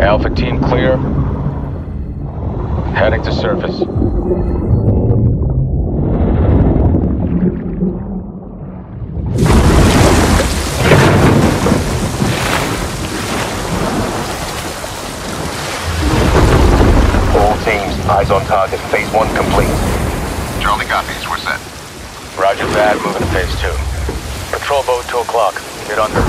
Alpha team clear. Heading to surface. All teams, eyes on target. Phase 1 complete. Charlie copies. We're set. Roger that. Moving to phase 2. Patrol boat 2 o'clock. Get under.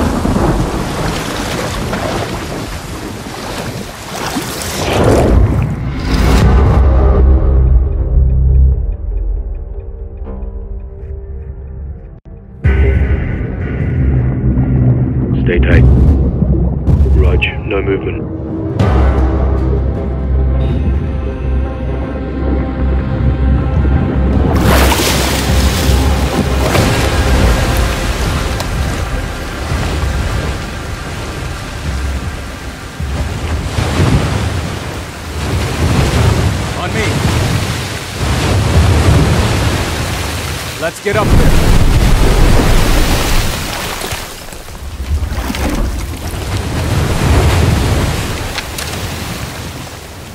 Let's get up there.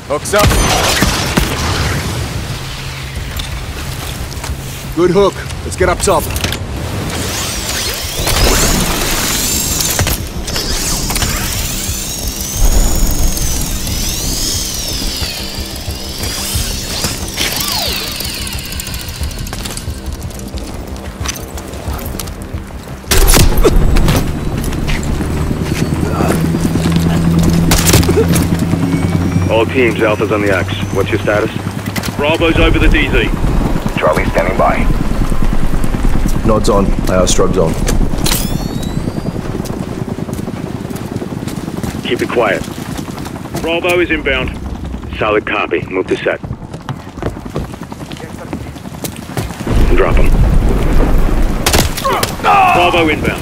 Hooks up. Good hook. Let's get up top. All teams, Alpha's on the axe. What's your status? Bravo's over the DZ. Charlie's standing by. Nod's on. Strob's on. Keep it quiet. Bravo is inbound. Solid copy. Move to set. And drop him. Bravo inbound.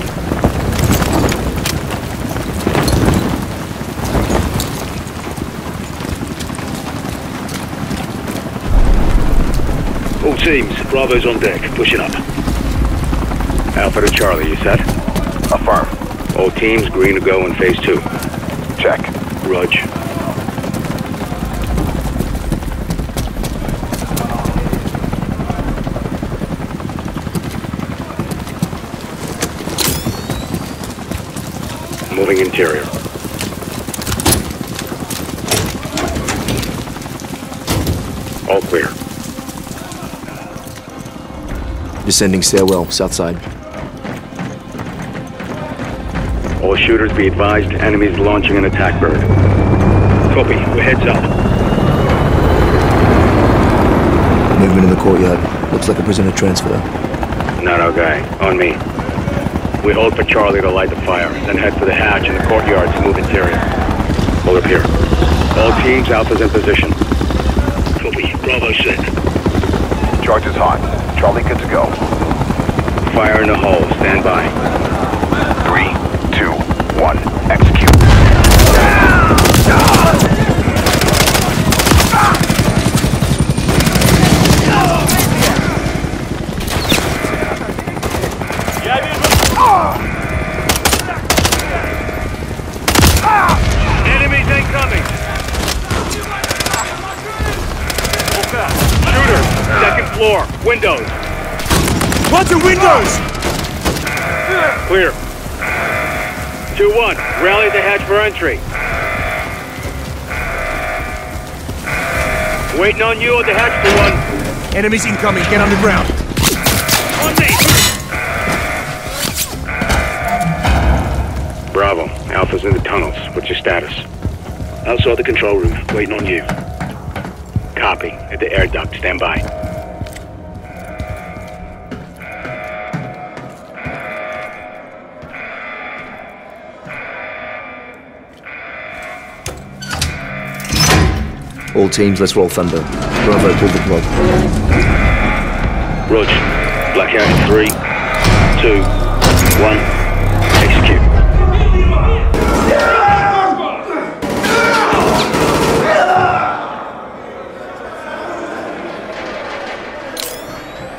All teams, Bravo's on deck, pushing up. Alpha to Charlie, you set? Affirm. All teams, green to go in phase 2. Check. Rudge. Moving interior. All clear. Descending stairwell, south side. All shooters be advised, enemies launching an attack bird. Copy, we're heads up. Movement in the courtyard. Looks like a prisoner transfer. Not our guy, on me. We hold for Charlie to light the fire, then head for the hatch in the courtyard to move interior. Hold up here. All teams, Alpha's in position. Copy, Bravo set. Charge is hot. Charlie, good to go. Fire in the hole. Stand by. 3, 2, 1. Execute. Enemies incoming. Shooter. Second floor. Windows. Watch the windows! Clear. 2-1. Rally the hatch for entry. Waiting on you at the hatch, 2-1. Enemies incoming. Get on the ground. On me! Bravo. Alpha's in the tunnels. What's your status? Outside the control room. Waiting on you. Copy. At the air duct. Stand by. All teams, let's roll thunder. Bravo, pull the plug. Roger. Blackout in 3, 2, 1. Execute.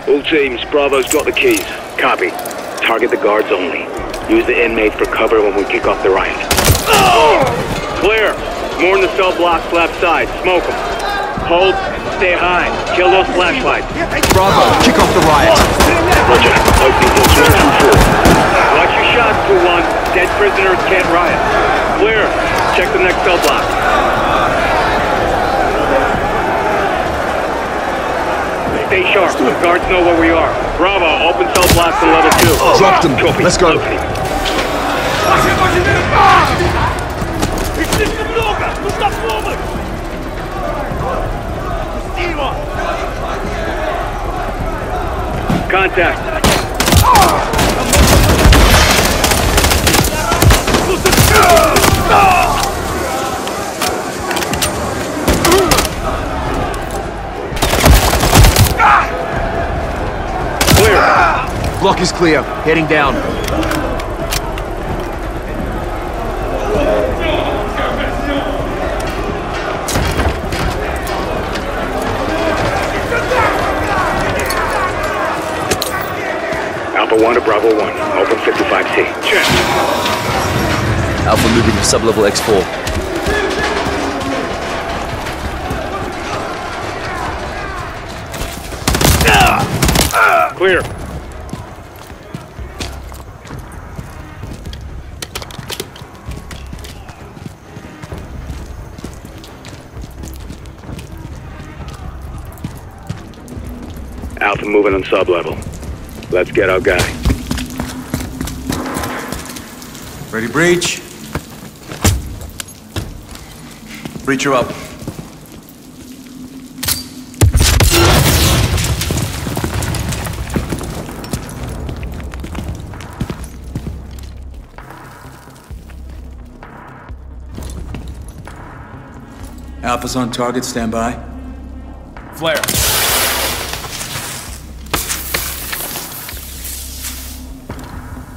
All teams, Bravo's got the keys. Copy. Target the guards only. Use the inmate for cover when we kick off the riot. Clear. More in the cell blocks left side. Smoke them. Hold and stay high. Kill those flashlights. Bravo, kick off the riot. Roger. Watch your shots, 2-1. Dead prisoners can't riot. Clear. Check the next cell block. Stay sharp. The guards know where we are. Bravo, open cell blocks on level 2. Drop them. Copy. Let's go. Contact. Block is clear. Heading down. Alpha 1 to Bravo 1. Open 55C. Check. Alpha moving to sub-level X4. Clear. Alpha moving on sub-level. Let's get our guy. Ready, breach. Breacher up. Alpha's on target, stand by. Flare.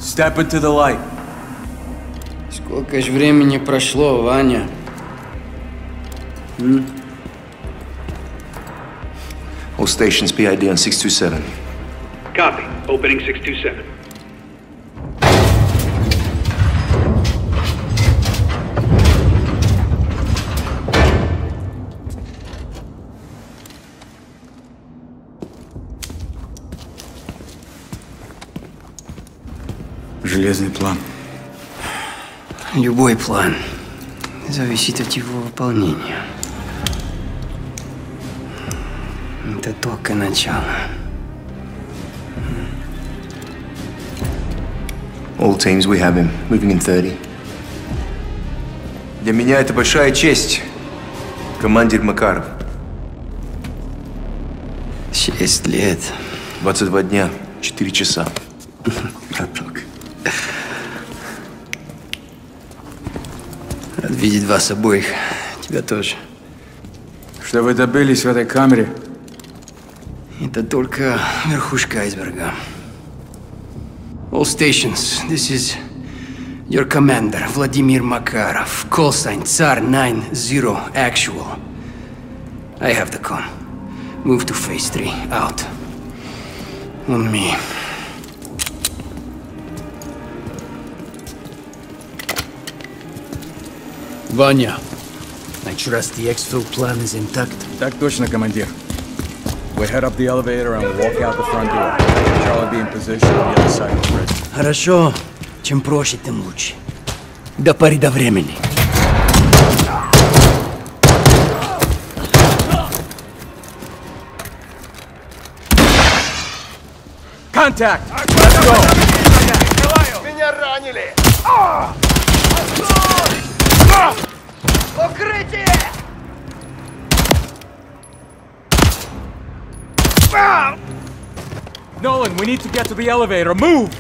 Step into the light. Сколько ж времени прошло, Ваня? All stations PID on 627. Copy. Opening 627. Железный план. Любой план зависит от его выполнения. Это только начало. All teams, we have him. Moving in 30. Для меня это большая честь, командир Макаров. 6 лет. 22 дня, 4 часа. Рад видеть вас обоих. Тебя тоже. Что вы добились в этой камере? Это только верхушка айсберга. All stations, this is your commander, Vladimir Makarov. Call sign, Tsar 90, actual. I have the comm. Move to phase 3, out. On me. Vanya, I trust the exfil plan is intact. Так точно, командир. We head up the elevator and walk out the front door. Charlie be in position on the other side of the bridge. Хорошо. Чем проще, тем лучше. До поры до времени. Contact. Let's go. Меня ранили. Укрытие! Nolan, we need to get to the elevator. Move!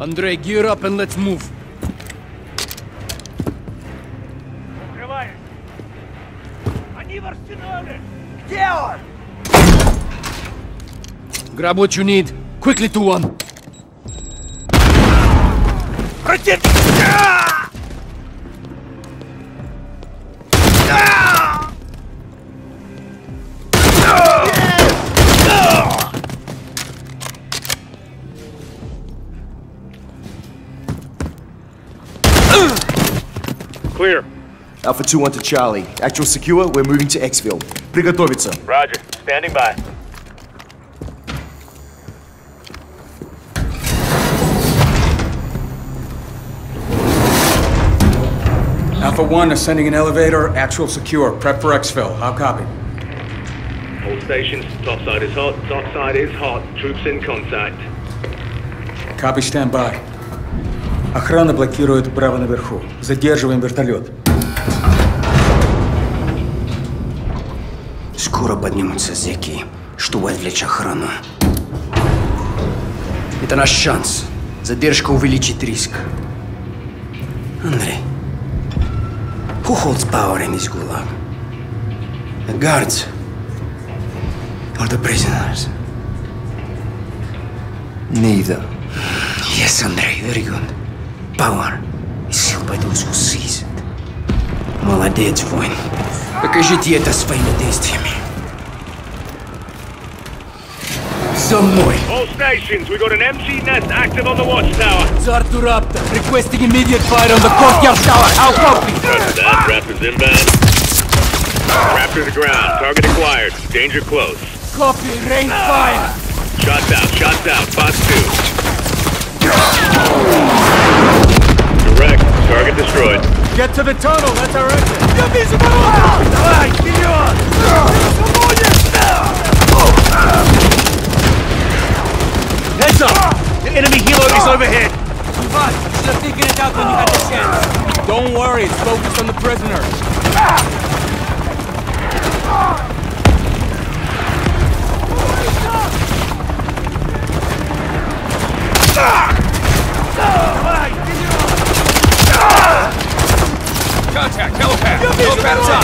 Andrey, gear up and let's move. Grab what you need. Quickly, 2-1. Clear. Alpha 2-1 to Charlie. Actual secure, we're moving to Xville. Приготовиться. Roger. Standing by. Alpha 1 ascending an elevator, actual secure. Prep for Xville. I'll copy. All stations, topside is hot, topside is hot. Troops in contact. Copy, stand by. Охрана блокирует Браво наверху. Задерживаем вертолет. Скоро поднимутся зеки, чтобы отвлечь охрану. Это наш шанс. Задержка увеличит риск. Andrey, who holds power in this gulag? The guards or the prisoners? Neither. Yes, Andrey, very good. Power is sealed by those who seize it. Молодец, воин. Покажите это своими действиями. За мной. All stations, we got an empty nest active on the watchtower. Tzarturaptor, requesting immediate fire on the courtyard tower. I'll copy. That Raptor's inbound. Raptor to ground. Target acquired. Danger close. Copy. Rain fire. Shots out. Shots out. Fox 2. Direct. Target destroyed. Get to the tunnel. That's our exit. Я вижу ворота! Давай, вперед! Heads up! The enemy helo is overhead. Ivan, you should have figured it out when you had the chance. Don't worry. It's focused on the prisoner. Contact! Helipad! Helipad is on!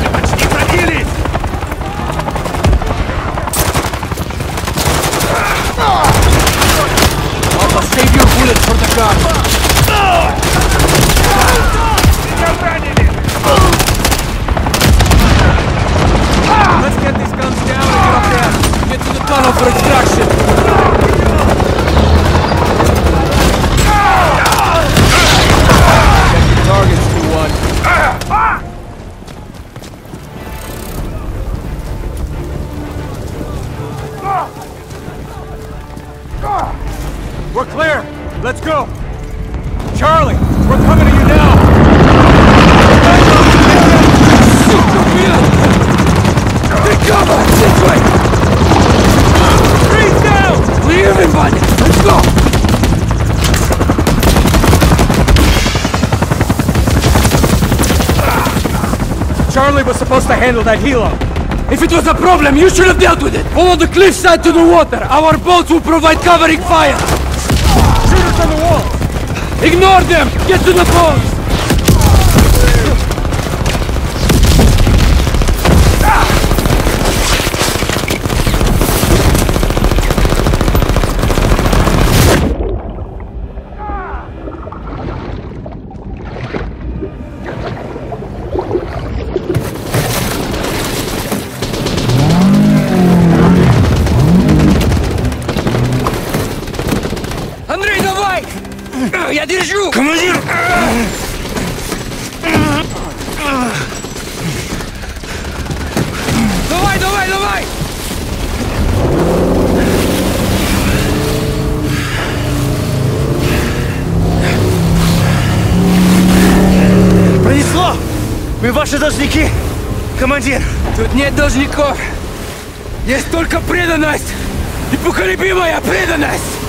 Мы почти пробились! I'll save your bullet for the gun! Let's get these guns down and get up there! Get to the tunnel for extraction! Check your targets, 2-1. We're clear! Let's go! Charlie, we're coming to you now! Take cover! This way! Everybody, let's go! Charlie was supposed to handle that helo. If it was a problem, you should have dealt with it! Follow the cliffside to the water! Our boats will provide covering fire! Shooters on the wall! Ignore them! Get to the boats! Я держу! Командир! Давай, давай, давай! Пронесло! Мы ваши должники! Командир! Тут нет должников! Есть только преданность! Непоколебимая преданность!